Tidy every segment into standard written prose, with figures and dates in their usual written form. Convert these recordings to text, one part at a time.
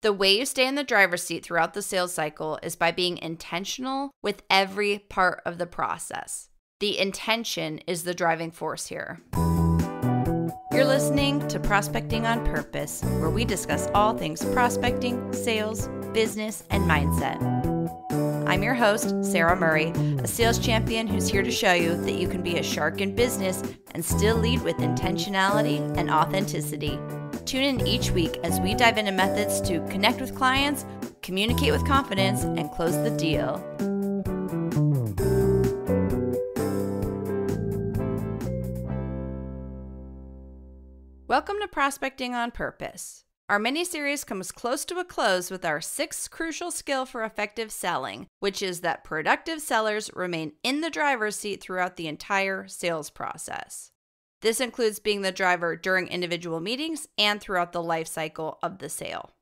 The way you stay in the driver's seat throughout the sales cycle is by being intentional with every part of the process. The intention is the driving force here. You're listening to Prospecting on Purpose, where we discuss all things prospecting, sales, business, and mindset. I'm your host, Sara Murray, a sales champion who's here to show you that you can be a shark in business and still lead with intentionality and authenticity. Tune in each week as we dive into methods to connect with clients, communicate with confidence, and close the deal. Welcome to Prospecting on Purpose. Our mini-series comes close to a close with our sixth crucial skill for effective selling, which is that productive sellers remain in the driver's seat throughout the entire sales process. This includes being the driver during individual meetings and throughout the life cycle of the sale.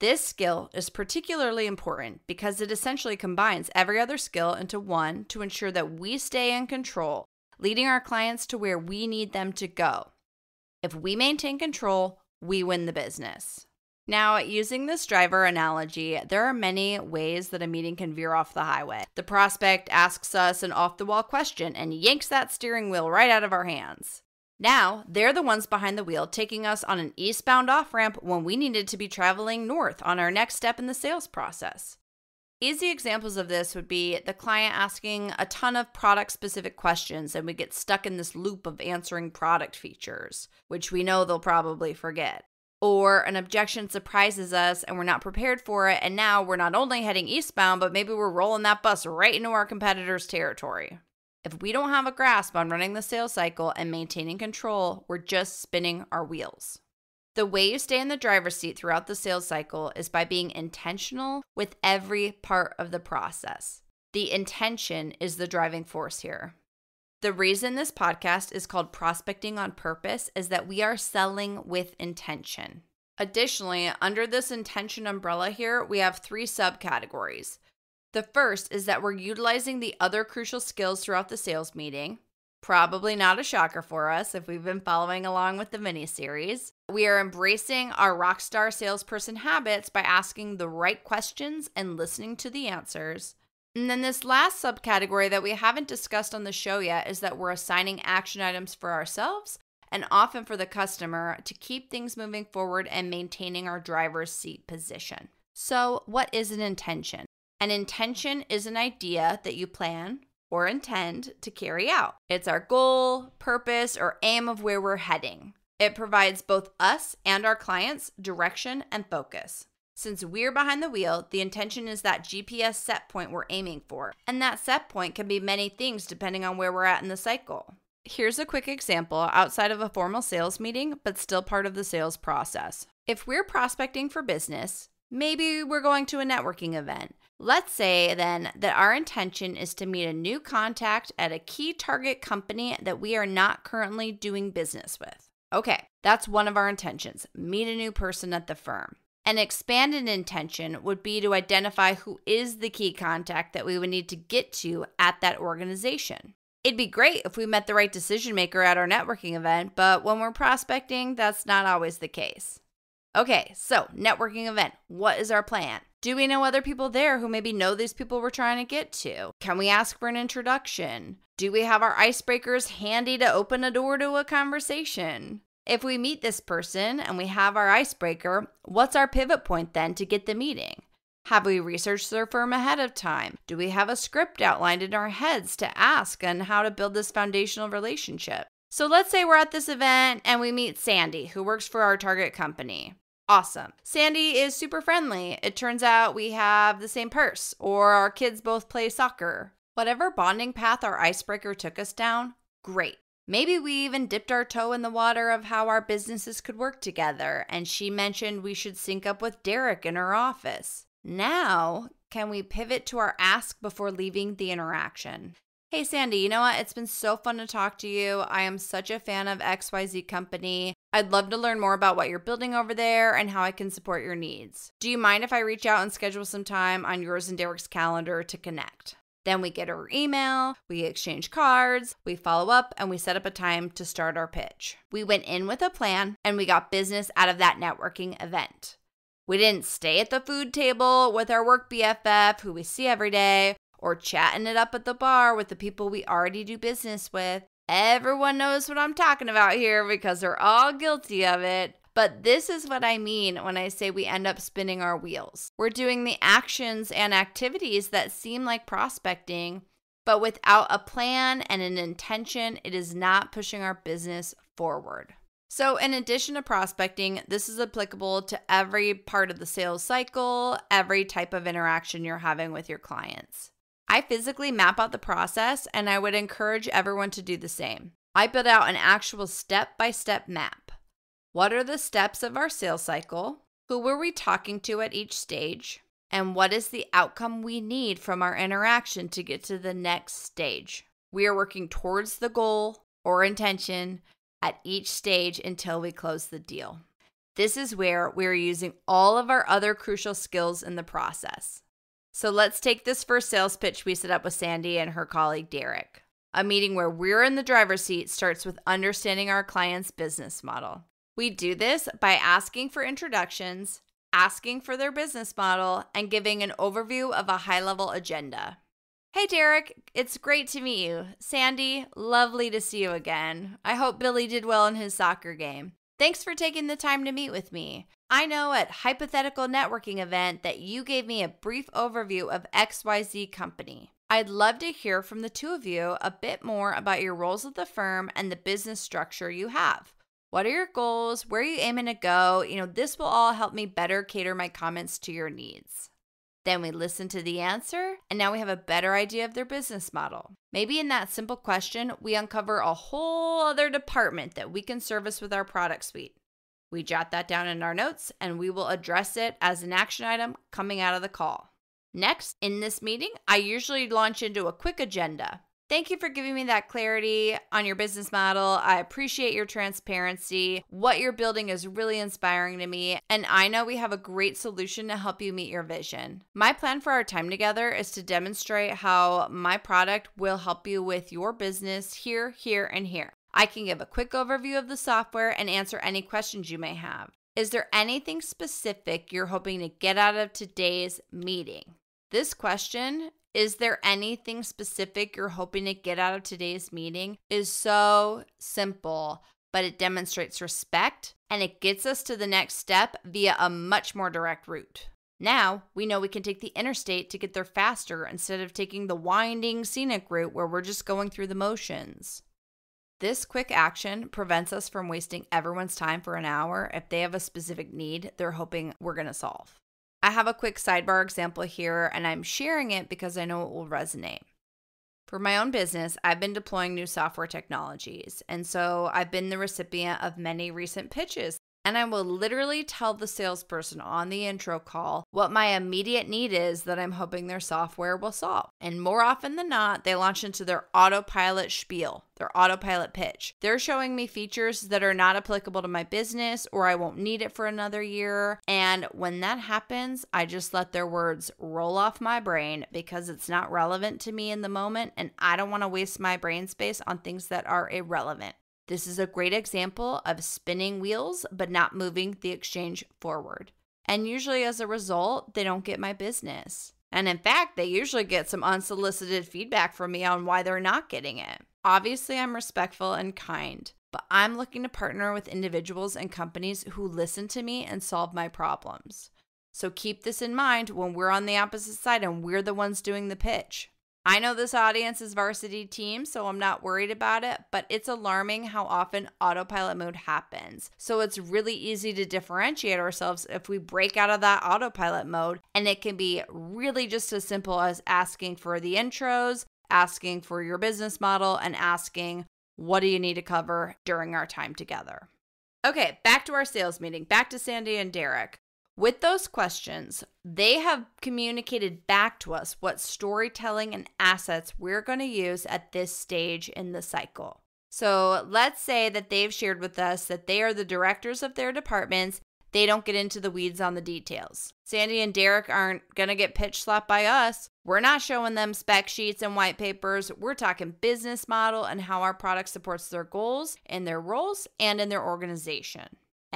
This skill is particularly important because it essentially combines every other skill into one to ensure that we stay in control, leading our clients to where we need them to go. If we maintain control, we win the business. Now, using this driver analogy, there are many ways that a meeting can veer off the highway. The prospect asks us an off-the-wall question and yanks that steering wheel right out of our hands. Now, they're the ones behind the wheel taking us on an eastbound off-ramp when we needed to be traveling north on our next step in the sales process. Easy examples of this would be the client asking a ton of product-specific questions and we get stuck in this loop of answering product features, which we know they'll probably forget. Or an objection surprises us and we're not prepared for it, and now we're not only heading eastbound, but maybe we're rolling that bus right into our competitor's territory. If we don't have a grasp on running the sales cycle and maintaining control, we're just spinning our wheels. The way you stay in the driver's seat throughout the sales cycle is by being intentional with every part of the process. The intention is the driving force here. The reason this podcast is called Prospecting on Purpose is that we are selling with intention. Additionally, under this intention umbrella here, we have three subcategories. The first is that we're utilizing the other crucial skills throughout the sales meeting. Probably not a shocker for us if we've been following along with the mini-series. We are embracing our rock star salesperson habits by asking the right questions and listening to the answers. And then this last subcategory that we haven't discussed on the show yet is that we're assigning action items for ourselves and often for the customer to keep things moving forward and maintaining our driver's seat position. So, what is an intention? An intention is an idea that you plan or intend to carry out. It's our goal, purpose, or aim of where we're heading. It provides both us and our clients direction and focus. Since we're behind the wheel, the intention is that GPS set point we're aiming for, and that set point can be many things depending on where we're at in the cycle. Here's a quick example outside of a formal sales meeting, but still part of the sales process. If we're prospecting for business, maybe we're going to a networking event. Let's say then that our intention is to meet a new contact at a key target company that we are not currently doing business with. Okay, that's one of our intentions, meet a new person at the firm. An expanded intention would be to identify who is the key contact that we would need to get to at that organization. It'd be great if we met the right decision maker at our networking event, but when we're prospecting, that's not always the case. Okay, so networking event, what is our plan? Do we know other people there who maybe know these people we're trying to get to? Can we ask for an introduction? Do we have our icebreakers handy to open a door to a conversation? If we meet this person and we have our icebreaker, what's our pivot point then to get the meeting? Have we researched their firm ahead of time? Do we have a script outlined in our heads to ask on how to build this foundational relationship? So let's say we're at this event and we meet Sandy, who works for our target company. Awesome. Sandy is super friendly. It turns out we have the same purse, or our kids both play soccer. Whatever bonding path our icebreaker took us down, great. Maybe we even dipped our toe in the water of how our businesses could work together, and she mentioned we should sync up with Derek in her office. Now, can we pivot to our ask before leaving the interaction? Hey Sandy, you know what? It's been so fun to talk to you. I am such a fan of XYZ Company. I'd love to learn more about what you're building over there and how I can support your needs. Do you mind if I reach out and schedule some time on yours and Derek's calendar to connect? Then we get her email, we exchange cards, we follow up, and we set up a time to start our pitch. We went in with a plan and we got business out of that networking event. We didn't stay at the food table with our work BFF who we see every day, or chatting it up at the bar with the people we already do business with. Everyone knows what I'm talking about here because they're all guilty of it. But this is what I mean when I say we end up spinning our wheels. We're doing the actions and activities that seem like prospecting, but without a plan and an intention, it is not pushing our business forward. So in addition to prospecting, this is applicable to every part of the sales cycle, every type of interaction you're having with your clients. I physically map out the process, and I would encourage everyone to do the same. I build out an actual step-by-step map. What are the steps of our sales cycle? Who were we talking to at each stage? And what is the outcome we need from our interaction to get to the next stage? We are working towards the goal or intention at each stage until we close the deal. This is where we're using all of our other crucial skills in the process. So let's take this first sales pitch we set up with Sandy and her colleague Derek. A meeting where we're in the driver's seat starts with understanding our client's business model. We do this by asking for introductions, asking for their business model, and giving an overview of a high-level agenda. Hey Derek, it's great to meet you. Sandy, lovely to see you again. I hope Billy did well in his soccer game. Thanks for taking the time to meet with me. I know at Hypothetical Networking event that you gave me a brief overview of XYZ Company. I'd love to hear from the two of you a bit more about your roles at the firm and the business structure you have. What are your goals? Where are you aiming to go? This will all help me better cater my comments to your needs. Then we listen to the answer, and now we have a better idea of their business model. Maybe in that simple question, we uncover a whole other department that we can service with our product suite. We jot that down in our notes, and we will address it as an action item coming out of the call. Next, in this meeting, I usually launch into a quick agenda. Thank you for giving me that clarity on your business model. I appreciate your transparency. What you're building is really inspiring to me, and I know we have a great solution to help you meet your vision. My plan for our time together is to demonstrate how my product will help you with your business here, here, and here. I can give a quick overview of the software and answer any questions you may have. Is there anything specific you're hoping to get out of today's meeting? This question, is there anything specific you're hoping to get out of today's meeting, is so simple, but it demonstrates respect and it gets us to the next step via a much more direct route. Now, we know we can take the interstate to get there faster instead of taking the winding scenic route where we're just going through the motions. This quick action prevents us from wasting everyone's time for an hour if they have a specific need they're hoping we're going to solve. I have a quick sidebar example here, and I'm sharing it because I know it will resonate. For my own business, I've been deploying new software technologies, and so I've been the recipient of many recent pitches, and I will literally tell the salesperson on the intro call what my immediate need is that I'm hoping their software will solve. And more often than not, they launch into their autopilot spiel, their autopilot pitch. They're showing me features that are not applicable to my business or I won't need it for another year. And when that happens, I just let their words roll off my brain because it's not relevant to me in the moment, and I don't want to waste my brain space on things that are irrelevant. This is a great example of spinning wheels, but not moving the exchange forward. And usually as a result, they don't get my business. And in fact, they usually get some unsolicited feedback from me on why they're not getting it. Obviously, I'm respectful and kind, but I'm looking to partner with individuals and companies who listen to me and solve my problems. So keep this in mind when we're on the opposite side and we're the ones doing the pitch. I know this audience is varsity team, so I'm not worried about it, but it's alarming how often autopilot mode happens. So it's really easy to differentiate ourselves if we break out of that autopilot mode, and it can be really just as simple as asking for the intros, asking for your business model, and asking, what do you need to cover during our time together? Okay, back to our sales meeting, back to Sandy and Derek. With those questions, they have communicated back to us what storytelling and assets we're going to use at this stage in the cycle. So let's say that they've shared with us that they are the directors of their departments. They don't get into the weeds on the details. Sandy and Derek aren't going to get pitch slapped by us. We're not showing them spec sheets and white papers. We're talking business model and how our product supports their goals in their roles and in their organization.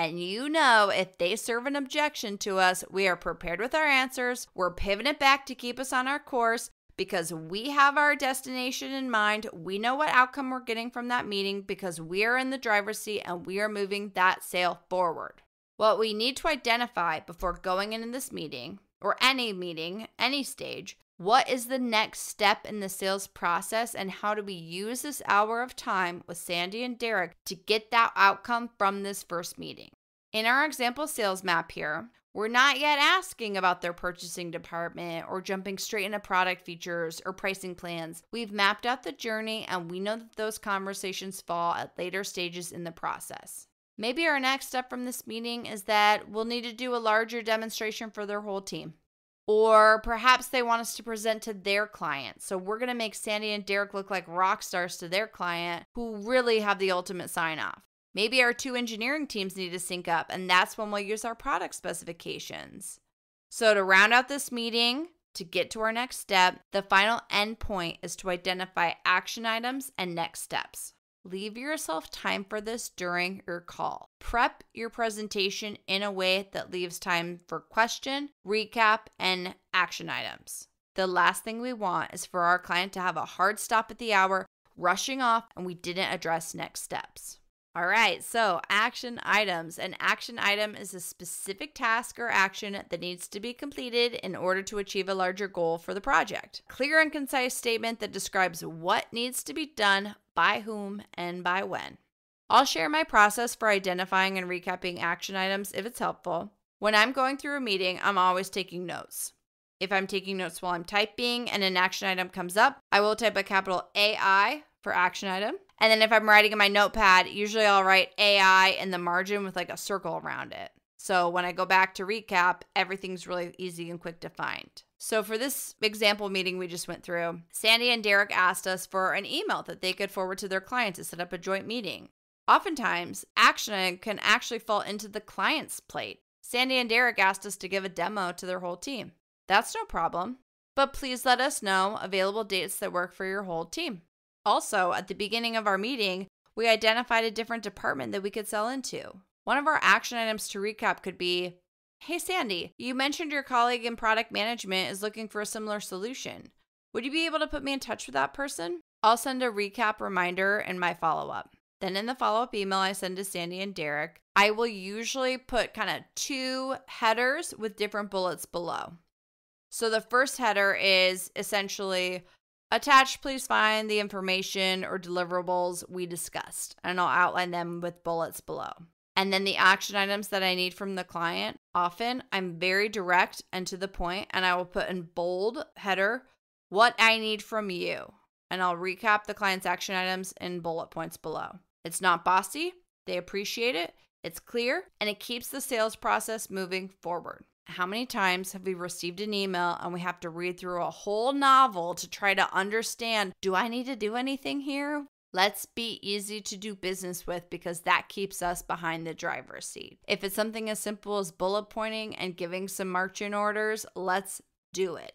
And you know, if they serve an objection to us, we are prepared with our answers. We're pivoting back to keep us on our course because we have our destination in mind. We know what outcome we're getting from that meeting because we are in the driver's seat and we are moving that sale forward. What we need to identify before going into this meeting, or any meeting, any stage, what is the next step in the sales process and how do we use this hour of time with Sandy and Derek to get that outcome from this first meeting? In our example sales map here, we're not yet asking about their purchasing department or jumping straight into product features or pricing plans. We've mapped out the journey and we know that those conversations fall at later stages in the process. Maybe our next step from this meeting is that we'll need to do a larger demonstration for their whole team. Or perhaps they want us to present to their client. So we're going to make Sandy and Derek look like rock stars to their client who really have the ultimate sign-off. Maybe our two engineering teams need to sync up, and that's when we'll use our product specifications. So to round out this meeting, to get to our next step, the final end point is to identify action items and next steps. Leave yourself time for this during your call. Prep your presentation in a way that leaves time for question, recap, and action items. The last thing we want is for our client to have a hard stop at the hour, rushing off, and we didn't address next steps. All right, so action items. An action item is a specific task or action that needs to be completed in order to achieve a larger goal for the project. Clear and concise statement that describes what needs to be done, by whom, and by when. I'll share my process for identifying and recapping action items if it's helpful. When I'm going through a meeting, I'm always taking notes. If I'm taking notes while I'm typing and an action item comes up, I will type a capital AI for action item. And then if I'm writing in my notepad, usually I'll write AI in the margin with like a circle around it. So when I go back to recap, everything's really easy and quick to find. So for this example meeting we just went through, Sandy and Derek asked us for an email that they could forward to their client to set up a joint meeting. Oftentimes, action item can actually fall into the client's plate. Sandy and Derek asked us to give a demo to their whole team. That's no problem, but please let us know available dates that work for your whole team. Also, at the beginning of our meeting, we identified a different department that we could sell into. One of our action items to recap could be, hey, Sandy, you mentioned your colleague in product management is looking for a similar solution. Would you be able to put me in touch with that person? I'll send a recap reminder in my follow-up. Then in the follow-up email I send to Sandy and Derek, I will usually put kind of two headers with different bullets below. So the first header is essentially, attached, please find the information or deliverables we discussed, and I'll outline them with bullets below. And then the action items that I need from the client, often I'm very direct and to the point, and I will put in bold header, what I need from you. And I'll recap the client's action items in bullet points below. It's not bossy, they appreciate it, it's clear, and it keeps the sales process moving forward. How many times have we received an email and we have to read through a whole novel to try to understand, do I need to do anything here? Let's be easy to do business with because that keeps us behind the driver's seat. If it's something as simple as bullet pointing and giving some marching orders, let's do it.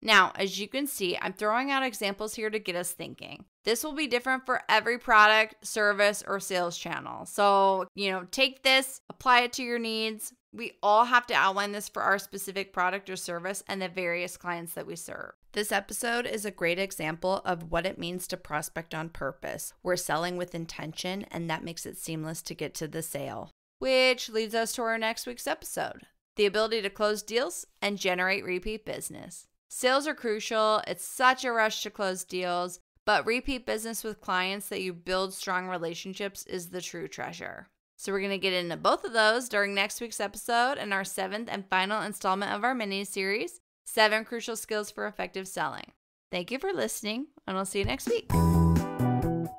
Now, as you can see, I'm throwing out examples here to get us thinking. This will be different for every product, service, or sales channel. So, take this, apply it to your needs. We all have to outline this for our specific product or service and the various clients that we serve. This episode is a great example of what it means to prospect on purpose. We're selling with intention, and that makes it seamless to get to the sale. Which leads us to our next week's episode, the ability to close deals and generate repeat business. Sales are crucial. It's such a rush to close deals, but repeat business with clients that you build strong relationships is the true treasure. So we're going to get into both of those during next week's episode and our 7th and final installment of our mini-series, 7 Crucial Skills for Effective Selling. Thank you for listening, and I'll see you next week.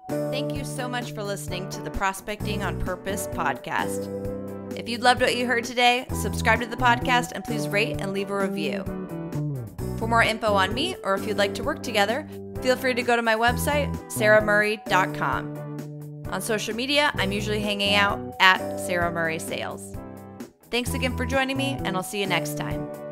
Thank you so much for listening to the Prospecting on Purpose podcast. If you loved what you heard today, subscribe to the podcast and please rate and leave a review. For more info on me, or if you'd like to work together, feel free to go to my website, saramurray.com. On social media, I'm usually hanging out at Sara Murray Sales. Thanks again for joining me, and I'll see you next time.